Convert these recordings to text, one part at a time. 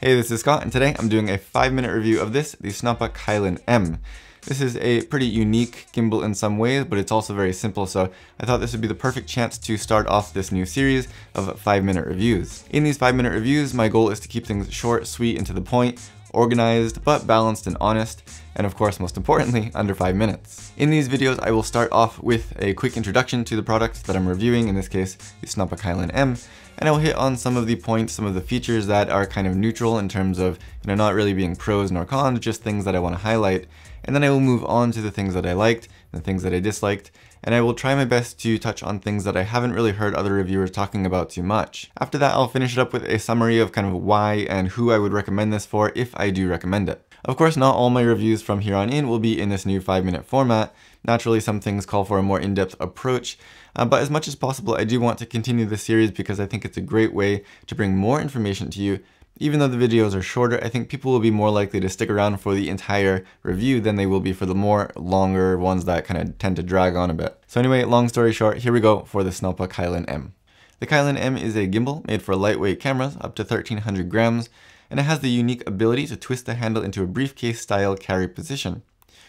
Hey, this is Scott, and today I'm doing a 5-minute review of this, the Snoppa Kylin M. This is a pretty unique gimbal in some ways, but it's also very simple, so I thought this would be the perfect chance to start off this new series of 5-minute reviews. In these 5-minute reviews, my goal is to keep things short, sweet, and to the point, organized, but balanced and honest, and of course, most importantly, under 5 minutes. In these videos, I will start off with a quick introduction to the product that I'm reviewing, in this case, the Snoppa Kylin M, and I will hit on some of the points, some of the features that are kind of neutral in terms of, not really being pros nor cons, just things that I want to highlight. And then I will move on to the things that I liked and the things that I disliked, and I will try my best to touch on things that I haven't really heard other reviewers talking about too much. After that, I'll finish it up with a summary of kind of why and who I would recommend this for if I do recommend it. Of course, not all my reviews from here on in will be in this new 5-minute format. Naturally, some things call for a more in-depth approach, but as much as possible, I do want to continue this series because I think it's a great way to bring more information to you. Even though the videos are shorter, I think people will be more likely to stick around for the entire review than they will be for the more longer ones that kind of tend to drag on a bit. So anyway, long story short, here we go for the Snoppa Kylin M. The Kylin M is a gimbal made for lightweight cameras up to 1300 grams, and it has the unique ability to twist the handle into a briefcase-style carry position.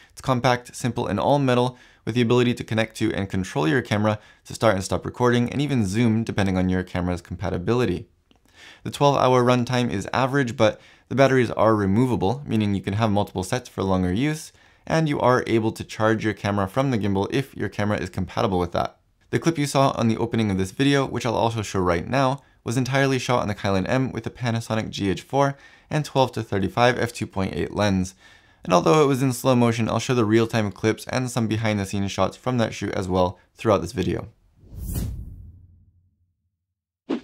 It's compact, simple, and all metal, with the ability to connect to and control your camera to start and stop recording, and even zoom depending on your camera's compatibility. The 12-hour runtime is average, but the batteries are removable, meaning you can have multiple sets for longer use, and you are able to charge your camera from the gimbal if your camera is compatible with that. The clip you saw on the opening of this video, which I'll also show right now, was entirely shot on the Kylin M with a Panasonic GH4 and 12-35 f2.8 lens. And although it was in slow motion, I'll show the real-time clips and some behind-the-scenes shots from that shoot as well throughout this video.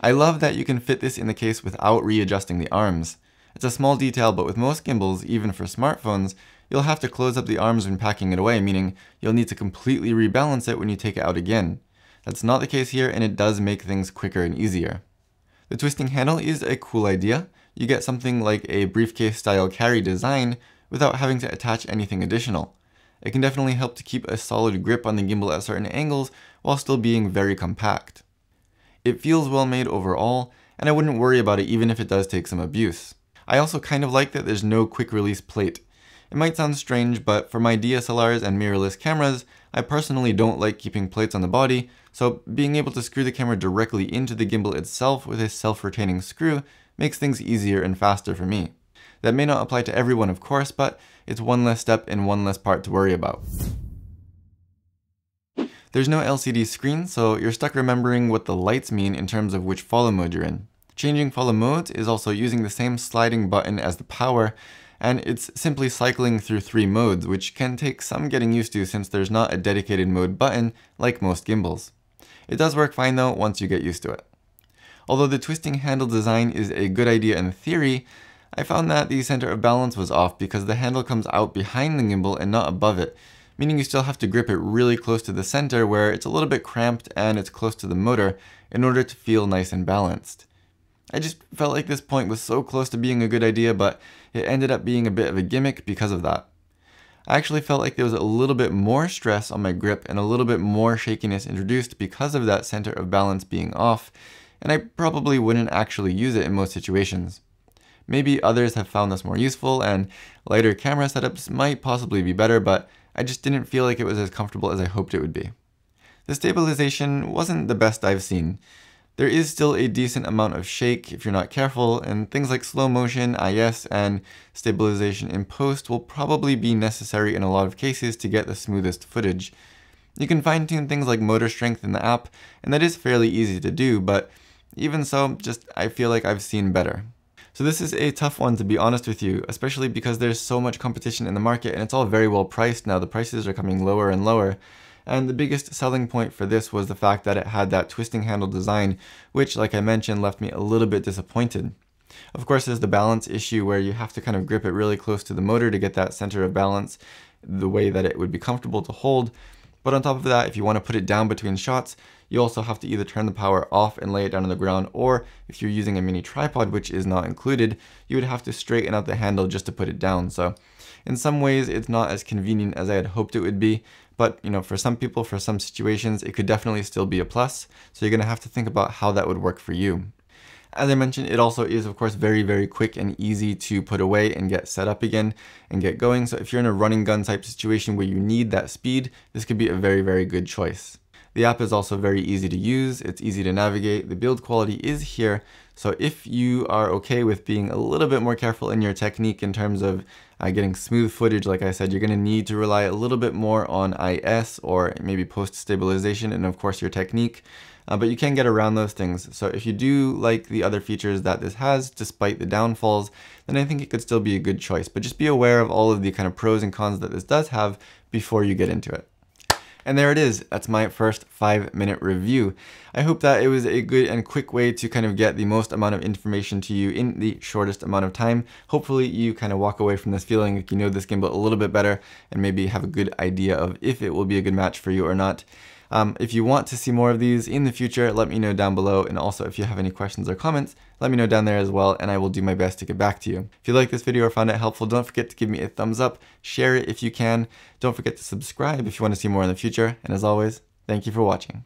I love that you can fit this in the case without readjusting the arms. It's a small detail, but with most gimbals, even for smartphones, you'll have to close up the arms when packing it away, meaning you'll need to completely rebalance it when you take it out again. That's not the case here, and it does make things quicker and easier. The twisting handle is a cool idea. You get something like a briefcase-style carry design without having to attach anything additional. It can definitely help to keep a solid grip on the gimbal at certain angles while still being very compact. It feels well made overall, and I wouldn't worry about it even if it does take some abuse. I also kind of like that there's no quick release plate. It might sound strange, but for my DSLRs and mirrorless cameras, I personally don't like keeping plates on the body, so being able to screw the camera directly into the gimbal itself with a self-retaining screw makes things easier and faster for me. That may not apply to everyone, of course, but it's one less step and one less part to worry about. There's no LCD screen, so you're stuck remembering what the lights mean in terms of which follow mode you're in. Changing follow modes is also using the same sliding button as the power, and it's simply cycling through 3 modes, which can take some getting used to since there's not a dedicated mode button like most gimbals. It does work fine though once you get used to it. Although the twisting handle design is a good idea in theory, I found that the center of balance was off because the handle comes out behind the gimbal and not above it, meaning you still have to grip it really close to the center where it's a little bit cramped and it's close to the motor in order to feel nice and balanced. I just felt like this point was so close to being a good idea, but it ended up being a bit of a gimmick because of that. I actually felt like there was a little bit more stress on my grip and a little bit more shakiness introduced because of that center of balance being off, and I probably wouldn't actually use it in most situations. Maybe others have found this more useful, and lighter camera setups might possibly be better, but I just didn't feel like it was as comfortable as I hoped it would be. The stabilization wasn't the best I've seen. There is still a decent amount of shake if you're not careful, and things like slow motion, IS, and stabilization in post will probably be necessary in a lot of cases to get the smoothest footage. You can fine-tune things like motor strength in the app, and that is fairly easy to do, but even so, just I feel like I've seen better. So this is a tough one, to be honest with you, especially because there's so much competition in the market and it's all very well priced now. The prices are coming lower and lower. And the biggest selling point for this was the fact that it had that twisting handle design, which, like I mentioned, left me a little bit disappointed. Of course, there's the balance issue where you have to kind of grip it really close to the motor to get that center of balance the way that it would be comfortable to hold. But on top of that, if you want to put it down between shots, you also have to either turn the power off and lay it down on the ground, or if you're using a mini tripod, which is not included, you would have to straighten out the handle just to put it down. So in some ways, it's not as convenient as I had hoped it would be, but for some people, for some situations, it could definitely still be a plus. So you're going to have to think about how that would work for you. As I mentioned, it also is, of course, very, very quick and easy to put away and get set up again and get going. So if you're in a running gun type situation where you need that speed, this could be a very, very good choice. The app is also very easy to use. It's easy to navigate. The build quality is here. So if you are okay with being a little bit more careful in your technique in terms of getting smooth footage, like I said, you're gonna need to rely a little bit more on IS or maybe post stabilization and of course your technique, but you can get around those things. So if you do like the other features that this has, despite the downfalls, then I think it could still be a good choice, but just be aware of all of the kind of pros and cons that this does have before you get into it. And there it is, that's my first 5-minute review. I hope that it was a good and quick way to kind of get the most amount of information to you in the shortest amount of time. Hopefully you kind of walk away from this feeling like you know this gimbal a little bit better and maybe have a good idea of if it will be a good match for you or not. If you want to see more of these in the future, let me know down below. And also if you have any questions or comments, let me know down there as well, and I will do my best to get back to you. If you like this video or found it helpful, don't forget to give me a thumbs up, share it if you can. Don't forget to subscribe if you want to see more in the future. And as always, thank you for watching.